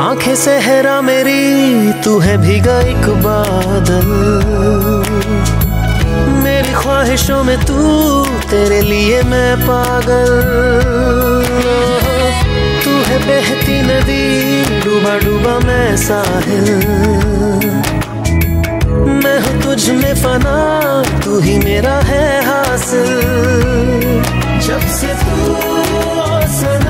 आंखें सहरा मेरी तू है भीगा एक बादल, मेरी ख्वाहिशों में तू, तेरे लिए मैं पागल। तू है बहती नदी, डूबा डूबा मैं साहिल, मैं हूँ तुझ में फना, तू ही मेरा है हासिल। जब से तू